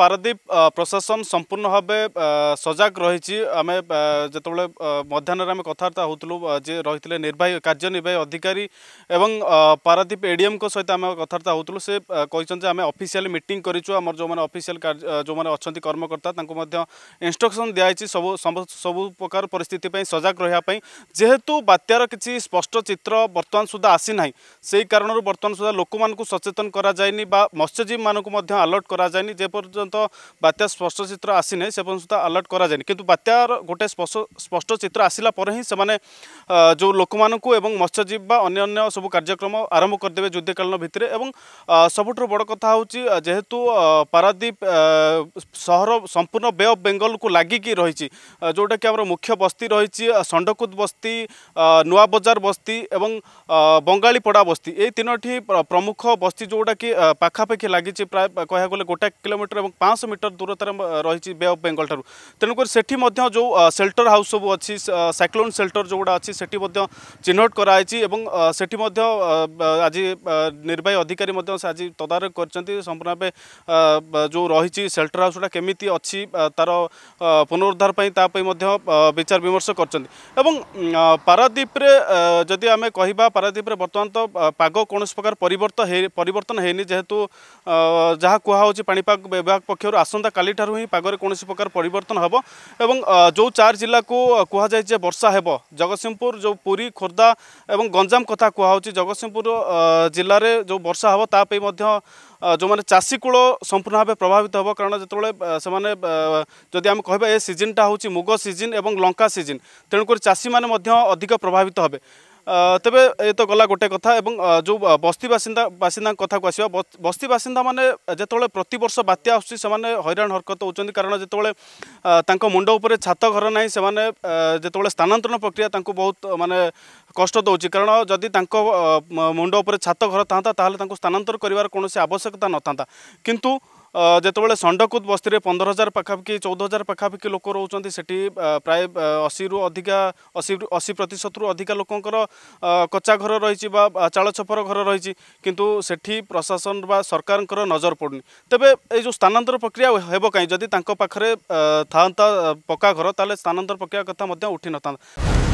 पारादीप प्रशासन संपूर्ण भाव सजग रही आम जोबले मध्यान आम कथबार्ता होलु जे रही निर्वाही कार्यनिर्वाही अधिकारी एवं पारादीप एडीएम को सहित आम कथबार्ता होलु से कहते आम ऑफिशियल मीटिंग करूँ आम जो मैंने ऑफिशियल जो मैंने अच्छा कर्मकर्ता इंस्ट्रक्शन दिखाई सबू प्रकार परिस्थिति सजग रहा जेहेतु बात्यार किसी स्पष्ट चित्र बर्तमान सुधा आसी ना से कारण बर्तमान सुधा लोक मूँ सचेतन कराइनि मत्स्यजीवी मानक अलर्ट कराइनि जेपर्यंत बात्या स्पष्ट चित्र आसी ना से पर्यंत अलर्ट कराइनि किंतु बात्यार गोटे स्पष्ट चित्र आसला पर ही से जो लोक एवं मत्स्यजीवी बा अन्य सब कार्यक्रम आरंभ करदेवे युद्धकालीन भितर एवं सबुठ बड़ कथा हूँ जेहेतु पारादीप सहर संपूर्ण बे अफ बेंगल को लगिकी रही जोटा कि आम मुख्य बस्ती रही षंडकूद बस्ती नुआ बजार बस्ती एवं बंगालीपड़ा बस्ती ये तीनोटी प्रमुख बस्ती जोटा कि पाखापाखि लगी प्राय कह गले गोटा किलोमीटर और 500 मीटर दूरतार रही बे अफ बेंगल ठार तेणुकर सेठी जो सेल्टर हाउस सब अच्छी साइक्लोन सेल्टर जोड़ा अच्छी से चिन्हट कराई से आज निर्वाही अधिकारी आज तदारख कर संपूर्ण भाव जो रही सेल्टर हाउस केमी अच्छी तार पुनरुद्धार विचार विमर्श कर पारादीप जदि आम कह पारादीप बर्तमान तो पाग कौन प्रकार परिवर्तन होनी जेहेतु जहाँ कहुच्च पाणीपाग विभाग पक्षर आसंता काली ठारू ही पागर कौन प्रकार परिवर्तन हम एवं जो 4 जिला को कहुए वर्षा हेब जगतसिंहपुर जो पुरी खोर्धा एवं गंजाम कथा कहुच्ची जगतसिंहपुर जिले में जो वर्षा हे ताप जो मैंने चाषीकूल संपूर्ण भाव प्रभावित हे कारण जो से जदि आम कह सीजनटा हूँ मुग सीजन एवं लंका सीजन तेणुकर चाषी मैंने अधिक प्रभावित हे तेबे ये तो गला गोटे कथा एवं जो बस्ती बासिंदा कथा को आस बस्ती बासिंदा माने जेतोले प्रति वर्ष बात्या आसुछि सेमाने हैरान हरकत होउछन्ति कारण जेतोले तांको मुंड उपरे छात घर नाही सेमाने जेतोले स्थानांतरण प्रक्रिया तांको बहुत माने कष्ट दउछि कारण जदि तांको मुंड उपरे छात घर थांता ताहले तांको स्थानांतर करिवार कोनोसी आवश्यकता नथांता किंतु जेतोबले षंडकूद बस्ती 15,000 पाखापाखि 14,000 पाखापाखि लोक रोचंती सेठी प्राय 80% अधिका लोकंकर कच्चा घर रही चाल छपर घर रही किंतु सेठी प्रशासन बा सरकारंकर नजर पड़ुनी तबे ए जो स्थानांतर प्रक्रिया हेबो काई जदि तांको पाखरे थांता पक्का घर ताले स्थानांतर प्रक्रिया कथा मध्ये उठि नथांता।